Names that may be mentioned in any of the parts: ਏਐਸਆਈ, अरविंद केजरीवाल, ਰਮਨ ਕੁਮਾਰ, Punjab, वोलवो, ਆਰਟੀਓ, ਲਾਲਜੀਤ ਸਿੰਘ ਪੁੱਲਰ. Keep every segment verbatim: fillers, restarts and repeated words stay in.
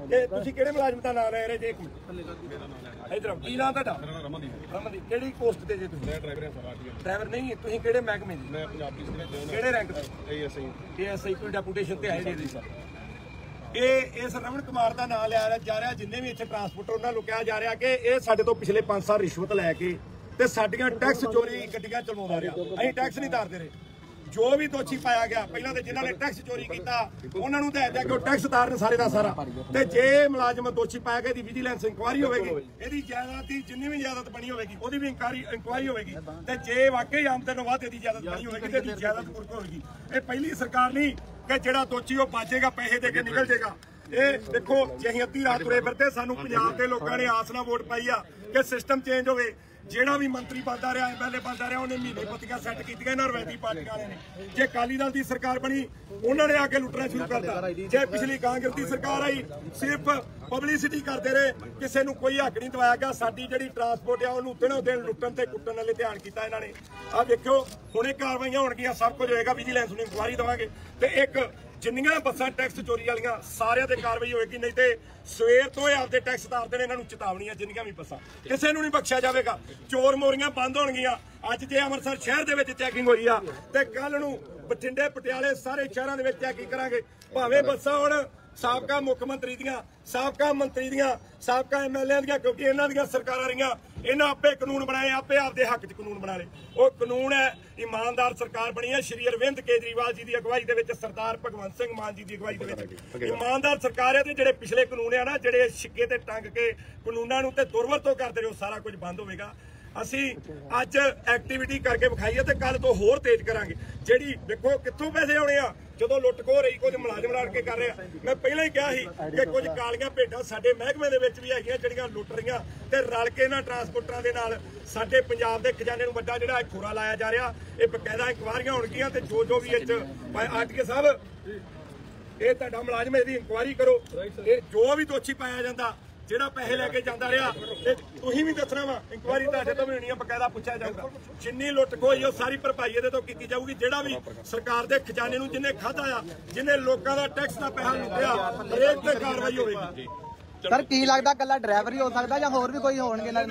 ਮੁਲਾਜ਼ਮ ਦਾ ਨਾਮ ਲੈ ਰਹੇ ਜੇ? ਇੱਕ ਮਿੰਟ ਇਧਰ ਕੀ ਨਾਮ ਤੁਹਾਡਾ? ਰਮਨਦੀਪ। ਰਮਨਦੀਪ ਕਿਹੜੀ ਪੋਸਟ ਤੇ ਜੇ ਤੁਸੀਂ? ਡਰਾਈਵਰ ਨਹੀਂ, ਤੁਸੀਂ ਕਿਹੜੇ ਮਹਿਕਮੇ ਦੇ? ਮੈਂ ਪੰਜਾਬ ਪੁਲਿਸ ਦੇ। ਕਿਹੜੇ ਰੈਂਕ ਦੇ? ਏਐਸਆਈ। ਏਐਸਆਈ ਕੋਈ ਡੈਪੂਟੇਸ਼ਨ ਤੇ ਆਏ ਜੀ? ਇਹ ਇਸ ਰਮਨ ਕੁਮਾਰ ਦਾ ਨਾਮ ਲਿਆ ਜਾ ਰਿਹਾ, ਜਿੰਨੇ ਵੀ ਇੱਥੇ ਟਰਾਂਸਪੋਰਟਰ ਉਹਨਾਂ ਨੂੰ ਕਿਹਾ ਜਾ ਰਿਹਾ ਕਿ ਇਹ ਸਾਡੇ ਤੋਂ ਪਿਛਲੇ ਪੰਜ ਸਾਲ ਰਿਸ਼ਵਤ ਲੈ ਕੇ ਤੇ ਸਾਡੀਆਂ ਟੈਕਸ ਚੋਰੀ ਗੱਡੀਆਂ ਚਲਵਾਉਂਦਾ ਰਿਹਾ। ਅਸੀਂ ਟੈਕਸ ਨਹੀਂ ਤਾਰਦੇ ਰਹੇ। जो भी दोषी पाया गया पहला तो जिन्होंने टैक्स चोरी किया उन्होंने तो है कि टैक्स तारन सारे का सारा। तो जे मुलाजम दोषी पाया गया विजिलेंस इंक्वायरी होगी, इसकी जायदाद की जिन्नी भी जायदाद बनी होगी भी इंक्वायरी इंक्वायरी होगी। तो जे वाकई आमदन वाद जायदाद बनी होगी तो जायदाद मुर्क होगी। ये पहली सरकार नहीं कि जो दोषी वो बाजेगा पैसे दे के निकल जाएगा। ये देखो जे अं अद्धी रात तुरे फिरते सानू पंजाब के लोगों ने आस नाल वोट पाई आ कि सिस्टम चेंज हो। ਜਿਹੜਾ ਵੀ ਮੰਤਰੀ ਬਣਦਾ ਰਿਹਾ, ਐਮਐਲਏ ਬਣਦਾ ਰਿਹਾ, ਉਹਨੇ ਮਹੀਨੇ ਪੱਤੀਆਂ ਸੈੱਟ ਕੀਤੀਆਂ ਇਹਨਾਂ ਰਵਾਇਤੀ ਪਾਰਟੀਆਂ ਵਾਲਿਆਂ ਨੇ। ਜੇ ਅਕਾਲੀ ਦਲ ਦੀ ਸਰਕਾਰ ਬਣੀ ਉਹਨਾਂ ਨੇ ਆ ਕੇ ਲੁੱਟਣਾ ਸ਼ੁਰੂ ਕਰਤਾ। ਜੇ ਪਿਛਲੀ ਕਾਂਗਰਸ ਦੀ ਸਰਕਾਰ ਆਈ ਸਿਰਫ ਪਬਲਿਸਿਟੀ ਕਰਦੇ ਰਹੇ, ਕਿਸੇ ਨੂੰ ਕੋਈ ਹੱਕ ਨਹੀਂ ਦਵਾਇਆ ਗਿਆ। ਸਾਡੀ ਜਿਹੜੀ ਟਰਾਂਸਪੋਰਟ ਆ ਉਹਨੂੰ ਦਿਨੋਂ ਦਿਨ ਲੁੱਟਣ ਤੇ ਕੁੱਟਣ ਵਾਲੇ ਧਿਆਨ ਕੀਤਾ ਇਹਨਾਂ ਨੇ। ਆਹ ਵੇਖਿਓ ਹੁਣੇ ਕਾਰਵਾਈਆਂ ਹੋਣਗੀਆਂ, ਸਭ ਕੁਝ ਹੋਏਗਾ, ਵਿਜੀਲੈਂਸ ਨੂੰ ਇਨਕੁਆਇਰੀ ਦੇਵਾਂਗੇ ਤੇ ਇੱਕ जिन्नियां बसां टैक्स चोरी वालियां सारियां ते कार्रवाई होएगी। नहीं तो सवेर तो आपके टैक्स उतारते हैं, इन्होंने चेतावनी है जिन्नियां भी बसां, किसी को नहीं बख्शिया जाएगा। चोर मोरियां बंद होणगियां। अज जे अमृतसर शहर के चैकिंग हुई आ ते कल नूं बठिंडे पटियाले सारे शहरां दे चैकिंग करांगे। भावें बसां होण साबका मुख मंत्री दियां, साबका मंत्री दियां, साबका एम एल ए दियां, क्योंकि इन्हां दियां सरकारां रहियां। इन्हां आपे कानून बनाए, आपे आपदे हक च कानून बना लए। वो कानून है ईमानदार सरकार बनी है श्री अरविंद केजरीवाल जी की अगवाई दे विच, सरदार भगवंत सिंह मान जी की अगवाई दे विच ईमानदार सरकार है। ते जिहड़े पिछले कानून है ना, जिहड़े छिक्के ते टंग के कानूनां नूं ते दुरवरतों करदे रहे, सारा कुछ बंद होवेगा। असी अज एक्टिविटी करके विखाई है तो कल तो होर तेज करांगे। जिहड़ी देखो कित्थों पैसे आउणे आ जो लुट खो रही, कुछ मुलाजम रल के कर रहे। मैं पहले ही कहा ही कि कुछ कालियां भेडा साडे महकमे दे विच भी हैगियां जिहड़ियां लुट रहीआं ते रल के इन्हां ट्रांसपोर्टरां दे नाल साडे पंजाब दे खजाने नूं वड्डा जिहड़ा खोरा लाया जा रहा। ये बकायदा इंक्वायरियां होणगियां ते जो जो भी इत्थे आटके साहब ये तुहाडा मुलाजम है, इहदी इंक्वायरी करो। ये जो भी दोषी पाया जांदा ਜਿਹੜਾ ਪੈਸੇ ਲੈ ਕੇ ਜਾਂਦਾ ਰਿਹਾ ਤੁਸੀਂ ਵੀ ਦੱਸਣਾ ਵਾ। ਇਨਕੁਆਇਰੀ ਤੁਹਾਡੇ ਤੋਂ ਵੀ ਹੋਣੀ ਆ, ਬਕਾਇਦਾ ਪੁੱਛਿਆ ਜਾਊਗਾ। ਜਿੰਨੀ ਲੁੱਟ ਖੋਈ ਉਹ ਸਾਰੀ ਭਰਪਾਈ ਇਹਦੇ ਤੋਂ ਕੀਤੀ ਜਾਊਗੀ। ਜਿਹੜਾ ਵੀ ਸਰਕਾਰ ਦੇ ਖਜ਼ਾਨੇ ਨੂੰ ਜਿਹਨੇ ਖਾਧਾ ਆ, ਜਿਹਨੇ ਲੋਕਾਂ ਦਾ ਟੈਕਸ ਦਾ ਪੈਸਾ ਲੁੱਟਿਆ, ਹਰੇਕ ਤੇ ਕਾਰਵਾਈ ਹੋਵੇਗੀ। ਸਰ ਕੀ ਲੱਗਦਾ ਕੱਲਾ ਡਰਾਈਵਰ ਹੀ ਹੋ ਸਕਦਾ ਜਾਂ ਹੋਰ ਵੀ ਕੋਈ ਹੋਣਗੇ ਨਾਲ?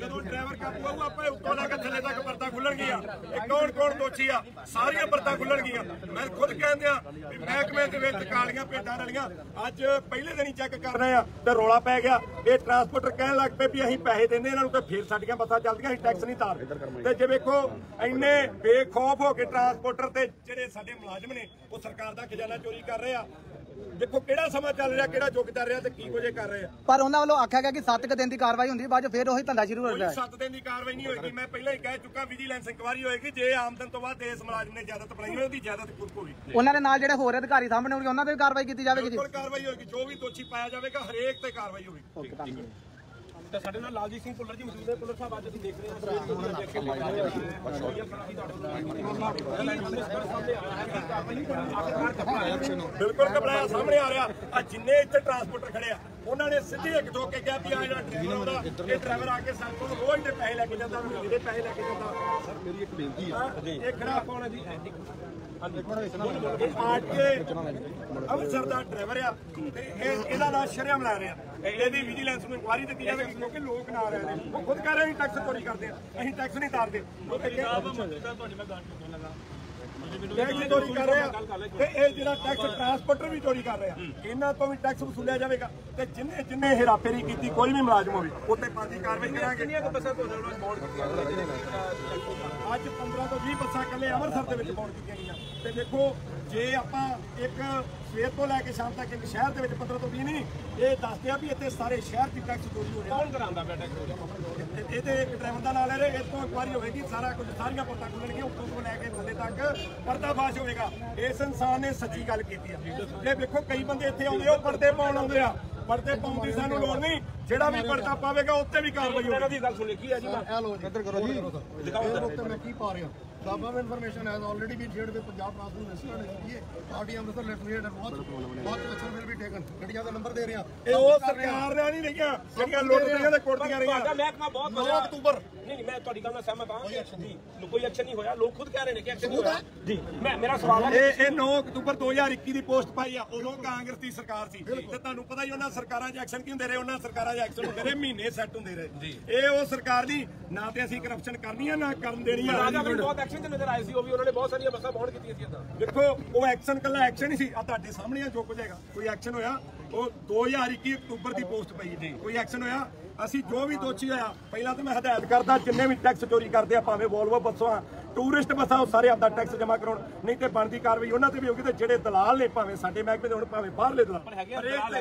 ਜਦੋਂ ਡਰਾਈਵਰ ਕਾਬੂ ਆਊ ਆਪਾਂ ਉੱਤੋਂ ਲਾ ਕੇ ਥੱਲੇ ਤੱਕ ਪਰਦਾ ਖੁੱਲਣਗੀਆਂ। ਇਹ ਕੌਣ ਕੌਣ ਦੋਸ਼ੀ ਆ, ਸਾਰੀਆਂ ਪਰਦਾ ਖੁੱਲਣਗੀਆਂ। ਮੈਂ ਖੁਦ ਕਹਿੰਦੇ ਆ ਵੀ ਮਹਿਕਮੇ ਦੇ ਵਿੱਚ ਕਾਲੀਆਂ ਭੇਡਾਂ ਰਲੀਆਂ। ਅੱਜ ਪਹਿਲੇ ਦਿਨ ਹੀ ਚੈੱਕ ਕਰ ਰਹੇ ਆ ਤੇ ਰੌਲਾ ਪੈ ਗਿਆ। ਇਹ ਟਰਾਂਸਪੋਰਟਰ ਕਹਿਣ ਲੱਗ ਪਏ ਵੀ ਅਸੀਂ ਪੈਸੇ ਦਿੰਦੇ ਇਹਨਾਂ ਨੂੰ ਤੇ ਫੇਰ ਸਾਡੀਆਂ ਬੱਸਾਂ ਚੱਲਦੀਆਂ, ਅਸੀਂ ਟੈਕਸ ਨਹੀਂ ਤਾਰਦੇ। ਤੇ ਜੇ ਵੇਖੋ ਇੰਨੇ ਬੇਖੌਫ ਹੋ ਕੇ ਟਰਾਂਸਪੋਰਟਰ ਤੇ ਜਿਹੜੇ ਸਾਡੇ ਮੁਲਾਜ਼ਮ ਨੇ ਉਹ ਸਰਕਾਰ ਦਾ ਖਜ਼ਾਨਾ ਚੋਰੀ ਕਰ ਰਹੇ ਆ। ਦੇਖੋ ਕਿਹੜਾ ਸਮਾਂ ਚੱਲ ਰਿਹਾ, ਕਿਹੜਾ ਯੁੱਗ ਚੱਲ ਰਿਹਾ ਤੇ ਕੀ ਕੁਝ ਕਰ ਰਹੇ ਆ। ਪਰ ਉਹਨਾਂ ਵੱਲੋਂ ਆਖਿਆ ਗਿਆ ਕਿ ਸੱਤ ਕੁ ਦਿਨ ਦੀ ਕਾਰਵਾਈ ਹੁੰਦੀ, ਬਾਅਦ ਫਿਰ ਉਹੀ ਧੰਦਾ ਸ਼ੁਰੂ ਹੋ ਜਾਂਦਾ ਹੈ। ਸੱਤ ਦਿਨ ਦੀ ਕਾਰਵਾਈ ਨਹੀਂ ਹੋਏਗੀ, ਮੈਂ ਪਹਿਲਾਂ ਹੀ ਕਹਿ ਚੁੱਕਾ। ਵਿਜੀਲੈਂਸ ਇਨਕੁਆਇਰੀ ਹੋਏਗੀ। ਜੇ ਆਮਦਨ ਤੋਂ ਬਾਅਦ ਇਸ ਮੁਲਾਜ਼ਮ ਨੇ ਜ਼ਿਆਦਾਤ ਬਣਾਈ ਹੋਈ, ਉਹਦੀ ਜ਼ਿਆਦਾਤ ਕੁਰਕ ਹੋਈ। ਉਹਨਾਂ ਦੇ ਨਾਲ ਜਿਹੜੇ ਹੋਰ ਅਧਿਕਾਰੀ ਸਾਹਮਣੇ ਹੋਣਗੇ ਉਹਨਾਂ ਤੇ ਵੀ ਕਾਰਵਾਈ ਕੀਤੀ ਜਾਵੇਗੀ। ਬਿਲਕੁਲ ਕਾਰਵਾਈ ਹੋਏਗੀ, ਜੋ ਵੀ ਦੋਸ਼ੀ ਪਾਇਆ ਜਾਵੇਗਾ ਹਰੇਕ ਤੇ ਕਾਰਵਾਈ ਹੋਵੇਗੀ। ਤਾਂ ਸਾਡੇ ਨਾਲ ਲਾਲਜੀਤ ਸਿੰਘ ਪੁੱਲਰ ਜੀ ਮੌਜੂਦ ਨੇ। ਪੁੱਲਰ ਸਾਹਿਬ ਅੱਜ ਅਸੀਂ ਦੇਖ ਰਹੇ ਹਾਂ ਬਿਲਕੁਲ ਘਬਰਾਇਆ ਸਾਹਮਣੇ ਆ ਰਿਹਾ। ਆ ਜਿੰਨੇ ਇੱਥੇ ਟਰਾਂਸਪੋਰਟਰ ਖੜੇ ਆ ਉਹਨਾਂ ਨੇ ਸਿੱਧੀ ਇੱਕ ਦੋ ਕੇ ਕਿਹਾ ਵੀ ਆ ਜਿਹੜਾ ਡਰਾਈਵਰ ਆਉਂਦਾ, ਇਹ ਡਰਾਈਵਰ ਆ ਕੇ ਸਾਡੇ ਕੋਲ ਰੋਜ਼ ਦੇ ਪੈਸੇ ਲੈ ਕੇ ਜਾਂਦਾ, ਮੇਰੇ ਪੈਸੇ ਲੈ ਕੇ ਜਾਂਦਾ। ਸਰ ਮੇਰੀ ਇੱਕ ਬੇਨਤੀ ਹੈ, ਇਹ ਖੜਾ ਕੌਣ ਹੈ ਜੀ? ਅੰਮ੍ਰਿਤਸਰ ਦਾ ਡਰਾਈਵਰ ਆ ਤੇ ਇਹਦਾ ਨਾਂ ਸ਼ਰੇਆਮ ਲਾ ਰਿਹਾ। ਇਹਦੀ ਵਿਜੀਲੈਂਸ ਨੂੰ ਇਨਕੁਆਇਰੀ ਦਿੱਤੀ ਜਾਵੇਗੀ ਕਿਉਂਕਿ ਲੋਕ ਨਾਲ ਰਹੇ ਨੇ, ਉਹ ਖੁਦ ਕਹਿ ਰਹੇ ਟੈਕਸ ਚੋਰੀ ਕਰਦੇ ਆ, ਅਸੀਂ ਟੈਕਸ ਨਹੀਂ ਤਾਰਦੇ। ਟੈਕਸ ਚੋਰੀ ਕਰ ਰਹੇ ਆ ਤੇ ਇਹ ਜਿਹੜਾ ਟੈਕਸ ਟਰਾਂਸਪੋਰਟਰ ਵੀ ਚੋਰੀ ਕਰ ਰਹੇ ਆ, ਇਹਨਾਂ ਤੋਂ ਵੀ ਟੈਕਸ ਵਸੂਲਿਆ ਜਾਵੇਗਾ। ਤੇ ਜਿੰਨੇ ਜਿੰਨੇ ਹੇਰਾਫੇਰੀ ਕੀਤੀ ਕੋਈ ਵੀ ਮੁਲਾਜ਼ਮ ਹੋਵੇ ਉੱਤੇ ਪਾਜੀ ਕਾਰਵਾਈ ਕਰਾਂਗੇ। ਅੱਜ ਪੰਦਰਾਂ ਤੋਂ ਵੀਹ ਬੱਸਾਂ ਇਕੱਲੇ ਅੰਮ੍ਰਿਤਸਰ ਦੇ ਵਿੱਚ ਬੋਰਡ ਕੀਤੀਆਂ ਗਈਆਂ। ਤੇ ਦੇਖੋ ਜੇ ਆਪਾਂ ਇੱਕ ਸਵੇਰ ਤੋਂ ਲੈ ਕੇ ਸ਼ਾਮ ਤੱਕ ਇੱਕ ਸ਼ਹਿਰ ਦੇ ਵਿੱਚ ਪੰਦਰਾਂ ਤੋਂ ਵੀਹ ਨਹੀਂ, ਇਹ ਦੱਸਦੇ ਆ ਵੀ ਇੱਥੇ ਸਾਰੇ ਸ਼ਹਿਰ ਦੀ ਟੈਕਸ ਚੋਰੀ ਹੋ ਰਹੀ ਹੈ। ਕੌਣ ਕਰਾਉਂਦਾ ਪਿਆ ਟੈਕਸ? ਇਹਦੇ ਇੱਕ ਡਰਾਈਵਰ ਦਾ ਨਾਲ ਇਹ ਤੋਂ ਇਨਕੁਆਇਰੀ ਹੋਵੇਗੀ, ਸਾਰਾ ਕੁਝ ਸਾਰੀਆਂ ਪਤਾ ਖੁੱਲਣਗੀਆਂ, ਉੱਤੋਂ ਤੋਂ ਲੈ ਕੇ ਥੱਲੇ ਤੱਕ ਪਰਦਾਫਾਸ਼ ਹੋਵੇਗਾ। ਇਸ ਇਨਸਾਨ ਨੇ ਸੱਚੀ ਗੱਲ ਕੀਤੀ ਆ। ਇਹ ਵੇਖੋ ਕਈ ਬੰਦੇ ਇੱਥੇ ਆਉਂਦੇ, ਉਹ ਪਰਦੇ ਪਾਉਣ ਆਉਂਦੇ ਆ। ਪਰਦੇ ਪਾਉਣ ਦੀ ਸਾਨੂੰ ਲੋੜ ਨਹੀਂ, ਜਿਹੜਾ ਵੀ ਪਰਦਾ ਪਾਵੇਗਾ ਉੱਤੇ ਵੀ ਕਾਰਵਾਈ ਹੋਵੇਗੀ। ਇਹਨਾਂ ਦੀ ਗੱਲ ਸੁਣ ਲਈ ਕੀ ਆ ਜੀ? ਮੈਂ ਇਹ ਲੋ ਜੀ ਇੱਧਰ ਕਰੋ ਜੀ, ਦਿਖਾਓ ਮੈਂ ਕੀ ਪਾ ਰਿਹਾ। Government information has already been shared with Punjab National Ministry and R T M Minister let me hear that much much action will be taken. ਗੱਡੀਆਂ ਦਾ ਨੰਬਰ ਦੇ ਰਹੇ ਆ ਇਹ ਉਹ ਸਰਕਾਰ ਰਿਆ ਨਹੀਂ ਰਹੀਆਂ ਜਿਹੜੀਆਂ ਲੋਟ ਰਹੀਆਂ ਤੇ ਕੋਟ ਦੀਆਂ ਰਹੀਆਂ। ਤੁਹਾਡਾ ਮਹਿਕਮਾ ਬਹੁਤ ਵਧੀਆ ਅਕਤੂਬਰ ਨਹੀਂ ਨਹੀਂ ਮੈਂ ਤੁਹਾਡੀ ਗੱਲ ਨਾਲ ਸਹਿਮਤ ਹਾਂ ਜੀ ਕੋਈ ਐਕਸ਼ਨ ਨਹੀਂ ਹੋਇਆ ਲੋਕ ਖੁਦ ਕਹਿ ਰਹੇ ਨੇ ਕਿ ਐਕਸ਼ਨ ਹੋਇਆ ਜੀ। ਮੈਂ ਮੇਰਾ ਸਵਾਲ ਹੈ ਇਹ ਇਹ ਨੌਂ ਅਕਤੂਬਰ ਦੋ ਹਜ਼ਾਰ ਇੱਕੀ ਦੀ ਪੋਸਟ ਪਾਈ ਆ ਉਦੋਂ ਕਾਂਗਰਸ ਦੀ ਸਰਕਾਰ ਸੀ ਤੇ ਤੁਹਾਨੂੰ ਪਤਾ ਹੀ ਉਹਨਾਂ ਸਰਕਾਰਾਂ 'ਚ ਐਕਸ਼ਨ ਕੀ ਹੁੰਦੇ ਰਹੇ ਉਹਨਾਂ ਸਰਕਾਰਾਂ 'ਚ ਐਕਸ਼ਨ ਹੁੰਦੇ ਰਹੇ ਮਹੀਨੇ ਸੈੱਟ ਹੁੰਦੇ ਰਹੇ। ਇਹ ਉਹ ਸਰਕਾਰ ਦੀ ਨਾ ਤੇ ਅਸੀਂ ਕਰਪਸ਼ਨ ਕਰਨੀ ਆ ਨਾ ਕਰਨ ਦੇਣੀ ਆ। नजर आए वो भी उन्होंने बहुत सारी बसा बॉन्ड की देखो वो एक्शन कला एक्शन ही सी सामने जो कुछ है कोई एक्शन होया वो दो हज़ार इक्की अक्तूबर की पोस्ट पई जी कोई एक्शन होया असी जो भी दोषी होया पहला तो मैं हदायत करता जिन्हें भी टैक्स चोरी करते हैं भावें वोलवो बसा टूरिस्ट बसा सारे आपका टैक्स जमा करा नहीं तो बनती कार्रवाई उन्होंने पर भी होगी तो जो दलाल ने भावें साडे महकमे होण भावें बाहरले दलाल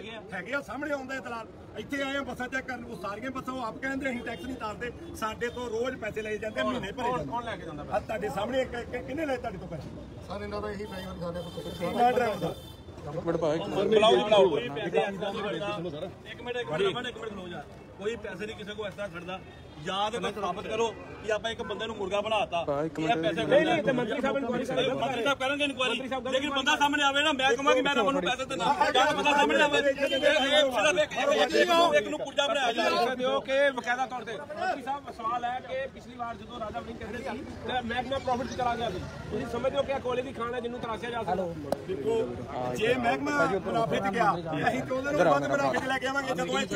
है सामने आउंदा दलाल इत्थे आए बसा चेक कर वो सारियां बसा आप कहते असीं टैक्स नहीं तारते साडे तो रोज़ पैसे ले जाते महीने भरे सामने किन्ने ले तो पैसे सारे ड्राइवर कोई पैसे नहीं किसी को ऐसा खड़दा याद साबित करो कि आप एक बंदे नूं मुर्गा बनाता मंत्री साहब करेंगे इंक्वायरी लेकिन बंदा सामने आवे ना मैं कहूंगा कि मैं ना मैनूं पैसे देना बंदा सामने आवे एक नूं पुर्जा बनाया जाए दिओ कि बकायदा तौर ते मंत्री साहब सवाल है कि पिछली बार जदों राजा वली कहदे सी महकमा प्रॉफिट च चला गया सी तुसीं समझदे हो कि कोले दी खाण है जिन्नूं तरासिया जा सकदा देखो जे महकमा मुनाफे च गया असीं ते उहदे नूं बंद बना के लै के आवांगे जदों इह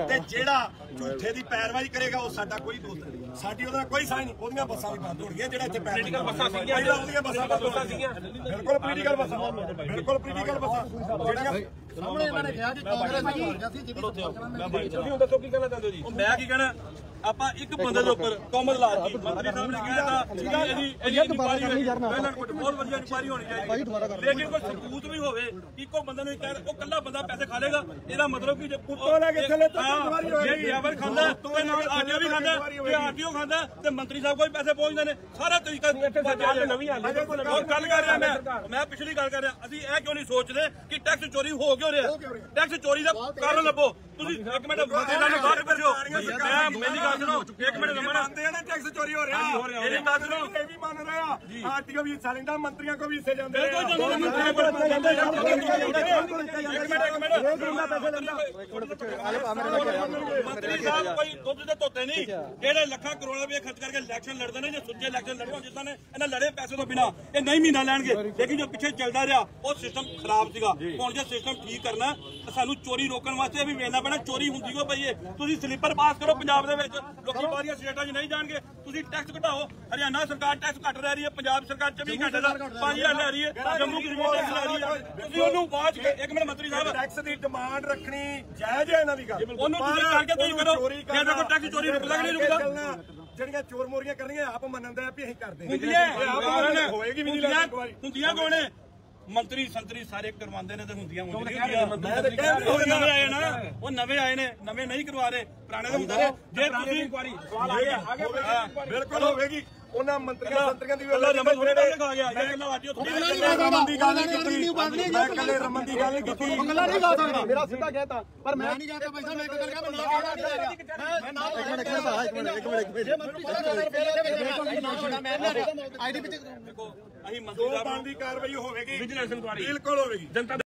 ते जिहड़ा झूठे दी पैरवाई करेगा साडा कोई दोस्त नहीं साडी ओदा कोई साई नहीं ओदियां बसां भी बंद हो गईयां जेड़ा इत्थे पॉलिटिकल बसां सीगियां जेड़ा ओदियां बसां बसां सीगियां बिल्कुल पॉलिटिकल बसां बिल्कुल पॉलिटिकल बसां जेड़ियां सामने इन्हां ने कहा जी कांग्रेस में हो जासी जी तुसीं दसो की कहना चाहंदे हो जी मैं की कहना ਆਪਾਂ ਇੱਕ ਬੰਦੇ ਦੇ ਉੱਪਰ ਕਮਲ ਲਾ ਕੇ ਮੰਤਰੀ ਸਾਹਿਬ ਨੇ ਕਿਹਾ ਤਾਂ ਇਹਦੀ ਇਹਦੀ ਇਨਕੁਆਇਰੀ ਬਹੁਤ ਵਧੀਆ ਇਨਕੁਆਇਰੀ ਹੋਣੀ ਚਾਹੀਦੀ ਲੇਕਿਨ ਕੋਈ ਸਬੂਤ ਵੀ ਹੋਵੇ ਕਿ ਇੱਕੋ ਬੰਦੇ ਨੂੰ ਕਹਿ ਉਹ ਕੱਲਾ ਬੰਦਾ ਪੈਸੇ ਖਾ ਲੇਗਾ ਇਹਦਾ ਮਤਲਬ ਕਿ ਜੇ ਪੁੱਤੋਂ ਲੈ ਕੇ ਥੱਲੇ ਤੋਂ ਇਨਕੁਆਇਰੀ ਹੋਏਗੀ ਜੇ ਡਰਾਈਵਰ ਖਾਂਦਾ ਤੇ ਨਾਲ ਆਰਟੀਓ ਵੀ ਖਾਂਦਾ ਤੇ ਆਰਟੀਓ ਖਾਂਦਾ ਤੇ ਮੰਤਰੀ ਸਾਹਿਬ ਕੋਈ ਪੈਸੇ ਪਹੁੰਚਦੇ ਨੇ ਸਾਰਾ ਤਰੀਕਾ ਪੰਜਾਬ ਨਵੀਂ ਹਾਲਤ ਹੈ ਹੋਰ ਗੱਲ ਕਰ ਰਿਹਾ ਮੈਂ ਮੈਂ ਪਿਛਲੀ ਗੱਲ ਕਰ ਰਿਹਾ ਅਸੀਂ ਇਹ ਕਿਉਂ ਨਹੀਂ ਸੋਚਦੇ ਕਿ ਟੈਕਸ ਚੋਰੀ ਹੋ ਕਿਉਂ ਰਿਹਾ ਟੈਕਸ ਚੋਰੀ ਦਾ ਕਾਰਨ ਲੱਭੋ ਤੁਸੀਂ ਇੱਕ ਮਿੰਟ ਬੰਦੇ ਨਾਲ ਬਾਹਰ ਭਰਿਓ ਮੈਂ ਮੇਰੀ एक मिनट मानते हैं ना टैक्स चोरी हो रहा है भी मान रहे आरटीओ भी हिस्सा लेंदा मंत्रियों को भी हिस्से मंत्री साहब कोई दुध के धोते नहीं जेडे लखा करोड़ा रुपये खर्च करके इलेक्शन लड़ते हैं जो सुचे इलेक्शन लड़े जिस तरह इन्हें लड़े पैसे तो बिना ये नहीं महीना लैणगे लेकिन जो पिछले चलता रहा वो सिस्टम खराब सीगा हुण जो सिस्टम ठीक करना सानू चोरी रोकने वास्ते भी वेखना पैना चोरी हुंदी क्यों पई है तुसीं स्लीपर पास करो पंजाब दे विच लोकी बारियां स्टेटां च नहीं जाणगे तुसीं टैक्स घटाओ हरियाणा सरकार टैक्स घट रही है पंजाब सरकार च भी घट रहा पांच हज़ार ले रही है जम्मू कश्मीर टैक्स ले रही है तुसीं ओनू बाद एक मिनट मंत्री साहब टैक्स दी डिमांड रखनी जायज है ना भी गल ओनू तुसीं करके तुसीं करो जे कोई टैक्स चोरी रुकदा कि नहीं रुकदा ਜਿਹੜੀਆਂ ਚੋਰ ਮੋਰੀਆਂ ਕਰਨਗੇ ਆਪ ਮੰਨਦੇ ਆ ਵੀ ਅਸੀਂ ਕਰਦੇ ਹੁੰਦੀਆਂ ਹੋਏਗੀ ਵੀ ਨਹੀਂ ਹੁੰਦੀਆਂ ਕੋਣੇ मंत्री संतरी सारे करवाते ने नवे आए ने नवे नहीं करवा रहे पुराने बिल्कुल होगी जनता